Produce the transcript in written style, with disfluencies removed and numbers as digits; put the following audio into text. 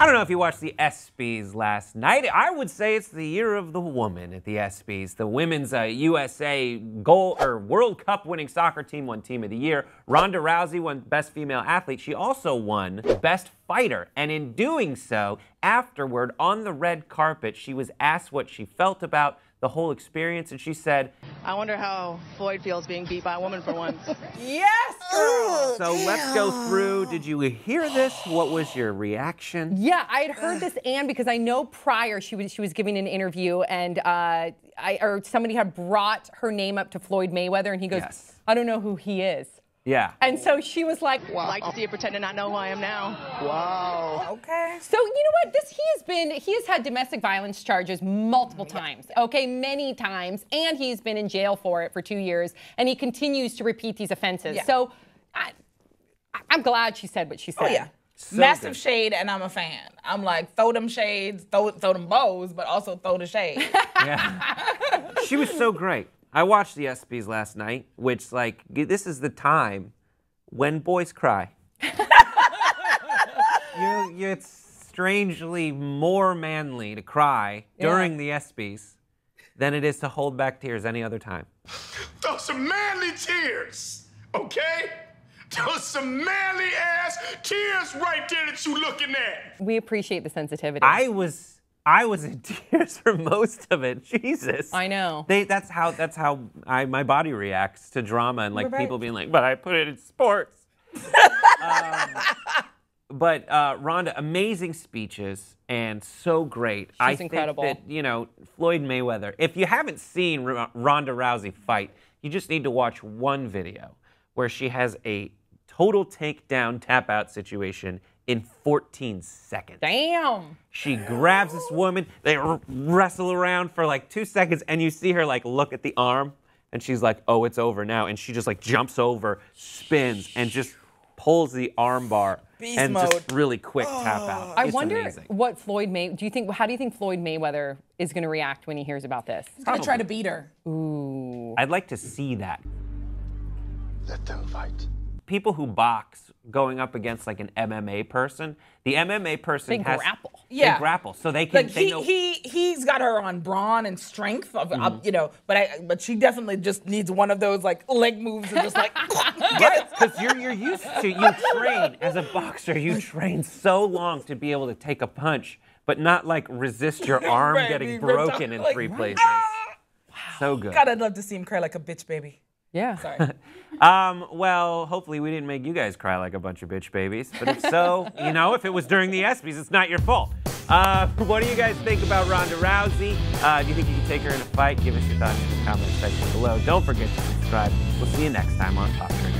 I don't know if you watched the ESPYs last night. I would say it's the year of the woman at the ESPYs. The women's USA World Cup winning soccer team won Team of the Year. Ronda Rousey won Best Female Athlete. She also won Best Fighter. And in doing so, afterward, on the red carpet, she was asked what she felt about the whole experience, and she said, "I wonder how Floyd feels being beat by a woman for once." Yes! Girl! So let's go through. Did you hear this? What was your reaction? Yeah, I had heard this, and because I know prior she was giving an interview, and somebody had brought her name up to Floyd Mayweather, and he goes, yes. "I don't know who he is." Yeah. And so she was like, wow. I'd like to see you pretend to not know who I am now. Wow. Okay. So you know what? He has had domestic violence charges multiple times, okay, many times, and he's been in jail for it for 2 years, and he continues to repeat these offenses. Yeah. So I'm glad she said what she said. Oh, yeah. So massive good shade, and I'm a fan. I'm like, throw them shades, throw them bows, but also throw the shade. Yeah. She was so great. I watched the ESPYs last night, which, like, this is the time when boys cry. It's strangely more manly to cry during the ESPYs than it is to hold back tears any other time. Those are manly tears, okay? Those some manly-ass tears right there that you looking at. We appreciate the sensitivity. I was in tears for most of it. Jesus. I know. That's how my body reacts to drama and like people being like, but I put it in sports. But Ronda, amazing speeches and so great. I think that, you know, Floyd Mayweather, if you haven't seen Ronda Rousey fight, you just need to watch one video where she has a total takedown, tap out situation in 14 seconds. Damn. She grabs this woman, they wrestle around for like 2 seconds, and you see her like look at the arm, and she's like, oh, it's over now. And she just like jumps over, spins, and just pulls the arm bar. Beast and mode. Just really quick tap out. I wonder what how do you think Floyd Mayweather is gonna react when he hears about this? He's gonna try to beat her. Ooh. I'd like to see that. Let them fight. People who box going up against like an MMA person, the MMA person has grapple. Yeah, they grapple, so they can. Like he's got her on brawn and strength, you know. But she definitely just needs one of those like leg moves and just like because you're used to train as a boxer. You train so long to be able to take a punch, but not like resist your arm getting broken in like, 3 places. Wow. So good. God, I'd love to see him cry like a bitch baby. Yeah. Sorry. Well, hopefully we didn't make you guys cry like a bunch of bitch babies. But if so, you know, if it was during the ESPYs, it's not your fault. What do you guys think about Ronda Rousey? Do you think you can take her in a fight? Give us your thoughts in the comment section below. Don't forget to subscribe. We'll see you next time on Pop Trigger.